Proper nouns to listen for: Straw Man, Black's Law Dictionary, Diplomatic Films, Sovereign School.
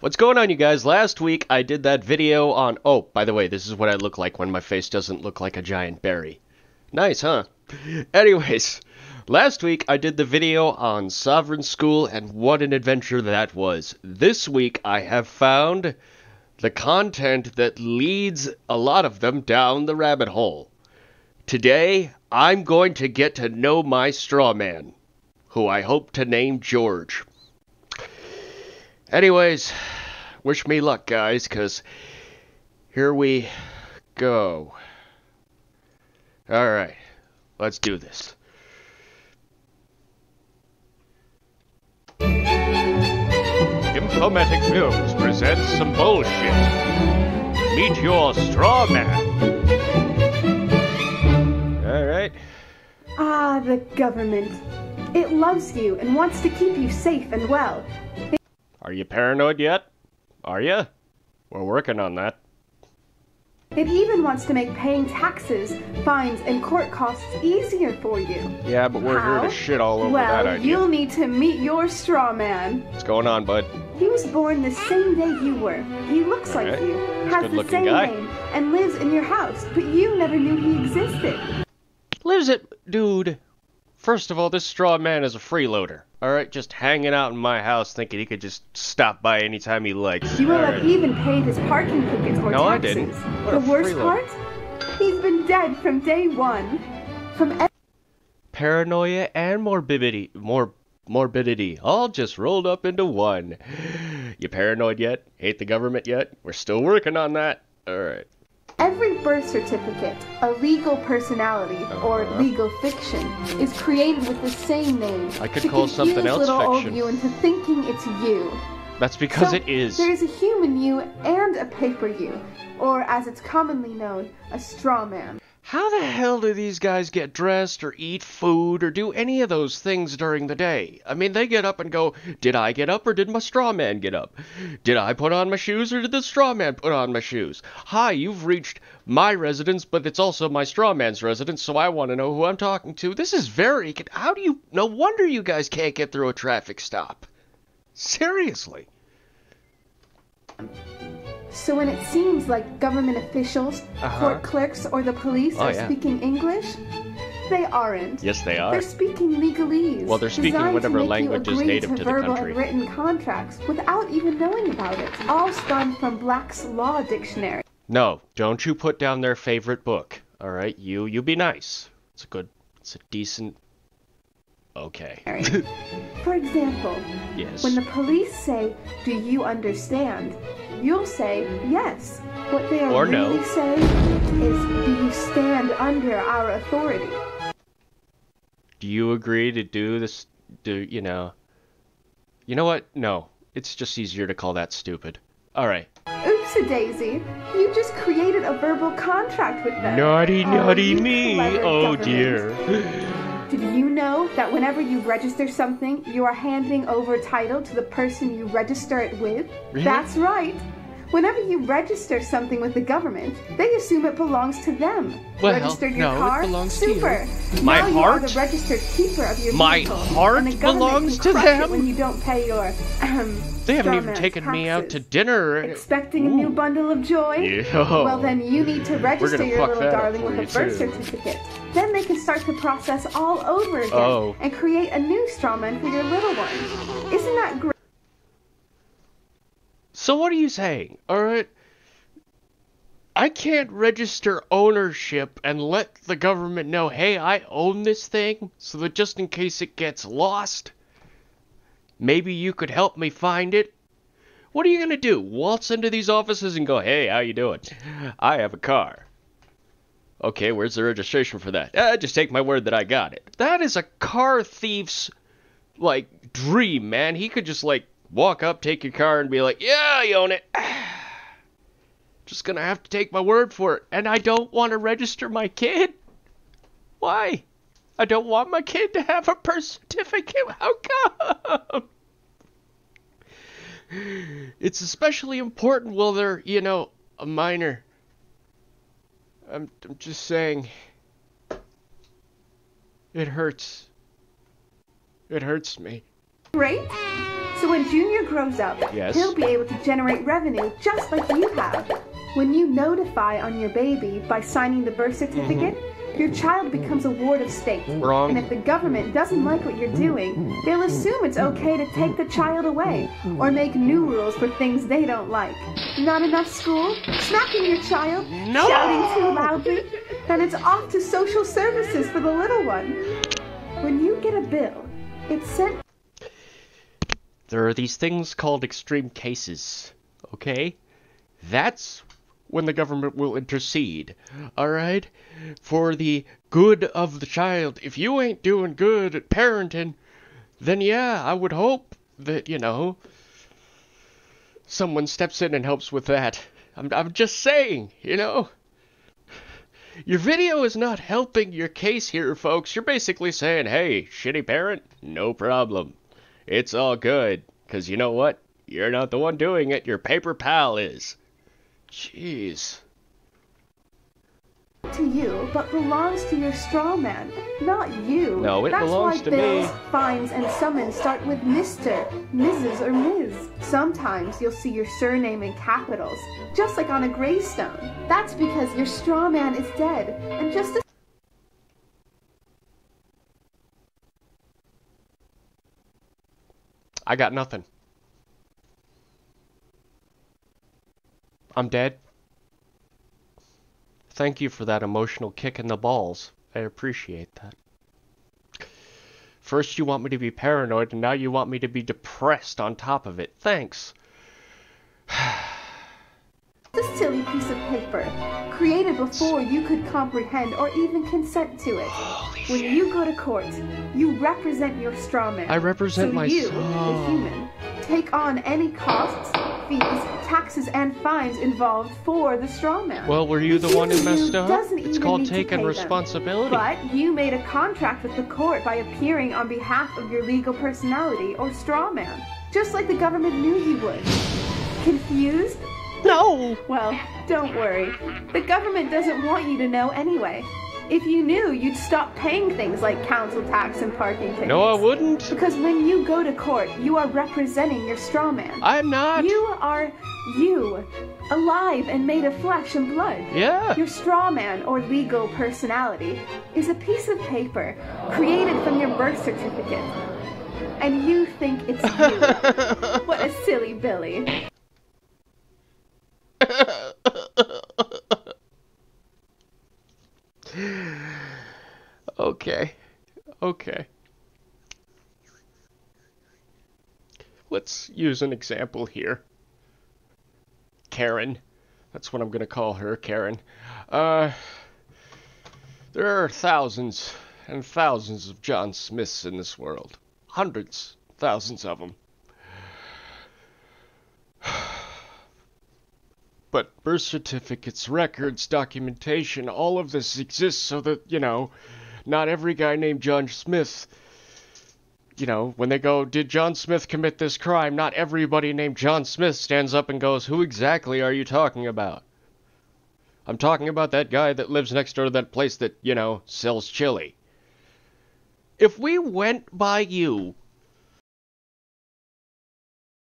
What's going on, you guys? Last week I did that video on... Oh, by the way, this is what I look like when my face doesn't look like a giant berry. Nice, huh? Anyways, last week I did the video on Sovereign School and what an adventure that was. This week I have found the content that leads a lot of them down the rabbit hole. Today, I'm going to get to know my straw man, who I hope to name George. Anyways, wish me luck, guys, because here we go. Alright, let's do this. Diplomatic Films presents some bullshit. Meet your straw man. Alright. Ah, the government. It loves you and wants to keep you safe and well. Are you paranoid yet? Are you? We're working on that. It even wants to make paying taxes, fines, and court costs easier for you. Yeah, but we're here to shit all over that idea. Well, you'll need to meet your straw man. What's going on, bud? He was born the same day you were. He looks like you, has the same name, and lives in your house, but you never knew he existed. Dude. First of all, this straw man is a freeloader. Alright, just hanging out in my house thinking he could just stop by anytime he likes. You will have even paid his parking tickets or taxes. No, I didn't. The worst part? He's been dead from day one. From paranoia and morbidity. Morbidity. All just rolled up into one. You paranoid yet? Hate the government yet? We're still working on that. Alright. Every birth certificate, a legal personality, or legal fiction, is created with the same name. I could call something else fiction. To confuse little old you into thinking it's you. That's because it is. There is a human you and a paper you, or as it's commonly known, a straw man. How the hell do these guys get dressed or eat food or do any of those things during the day? I mean, they get up and go, did I get up or did my straw man get up? Did I put on my shoes or did the straw man put on my shoes? Hi, you've reached my residence, but it's also my straw man's residence, so I want to know who I'm talking to. This is very... How do you... No wonder you guys can't get through a traffic stop. Seriously. So when it seems like government officials, court clerks, or the police are speaking English, they aren't. Yes, they are. They're speaking legalese. Well, they're speaking whatever language is native to the country. Designed to make you agree to verbal and written contracts without even knowing about it. All spawned from Black's Law Dictionary. No, don't you put down their favorite book. All right, you be nice. It's a good, it's a decent... Okay. For example, when the police say, do you understand? You'll say, yes. What they are really saying is, do you stand under our authority? Do you agree to do this? You know what? No. It's just easier to call that stupid. Alright. Oopsie-daisy. You just created a verbal contract with them. Naughty, naughty me. Oh, dear. Did you know that whenever you register something, you are handing over title to the person you register it with? Really? That's right. Whenever you register something with the government, they assume it belongs to them. Well, registered your car? It belongs to you. My heart? You are the registered keeper of your vehicle, and the government belongs to them? When you don't pay your, they haven't even taken me out to dinner. Expecting a new bundle of joy? Yeah. Well, then you need to register your little darling with a birth certificate. Then they can start the process all over again and create a new straw man for your little one. Isn't that great? So what are you saying? Alright, I can't register ownership and let the government know, hey, I own this thing, so that just in case it gets lost, maybe you could help me find it. What are you going to do? Waltz into these offices and go, hey, how you doing? I have a car. Okay, where's the registration for that? Just take my word that I got it. That is a car thief's, like, dream, man. He could just, like, walk up, take your car, and be like, yeah, I own it. Just gonna have to take my word for it. And I don't want to register my kid. Why? I don't want my kid to have a birth certificate. How come? It's especially important while they're, you know, a minor. I'm just saying. It hurts. It hurts me. Right? So when Junior grows up, yes, he'll be able to generate revenue just like you have. When you notify on your baby by signing the birth certificate, your child becomes a ward of state. Wrong. And if the government doesn't like what you're doing, they'll assume it's okay to take the child away or make new rules for things they don't like. Not enough school? Smacking your child? No! Shouting too loudly? Then it's off to social services for the little one. When you get a bill, it's sent... There are these things called extreme cases, okay? That's when the government will intercede, alright? For the good of the child. If you ain't doing good at parenting, then yeah, I would hope that, you know, someone steps in and helps with that. I'm just saying, you know? Your video is not helping your case here, folks. You're basically saying, hey, shitty parent, no problem. It's all good, because you know what? You're not the one doing it, your paper pal is. Jeez. To you, but belongs to your straw man, not you. No, it belongs to me. That's why bills, fines, and summons start with Mr., Mrs., or Ms. Sometimes you'll see your surname in capitals, just like on a gravestone. That's because your straw man is dead, and just as... I got nothing. I'm dead. Thank you for that emotional kick in the balls. I appreciate that. First you want me to be paranoid, and now you want me to be depressed on top of it. Thanks. This silly piece of paper, created before you could comprehend or even consent to it. Holy shit. When you go to court, you represent your straw man. I represent myself. So you, the human, take on any costs, fees, taxes, and fines involved for the straw man. Well, were you the one who messed up? It's called taking responsibility. But you made a contract with the court by appearing on behalf of your legal personality or straw man, just like the government knew you would. Confused? No! Well, don't worry. The government doesn't want you to know anyway. If you knew, you'd stop paying things like council tax and parking tickets. No, I wouldn't. Because when you go to court, you are representing your straw man. I'm not. You are you, alive and made of flesh and blood. Yeah. Your straw man, or legal personality, is a piece of paper created from your birth certificate. And you think it's you. What a silly Billy. Okay, okay. Let's use an example here. Karen. That's what I'm going to call her, Karen. There are thousands and thousands of John Smiths in this world. Hundreds, thousands of them. But birth certificates, records, documentation, all of this exists so that, you know, not every guy named John Smith, you know, when they go, did John Smith commit this crime? Not everybody named John Smith stands up and goes, who exactly are you talking about? I'm talking about that guy that lives next door to that place that, you know, sells chili. If we went by you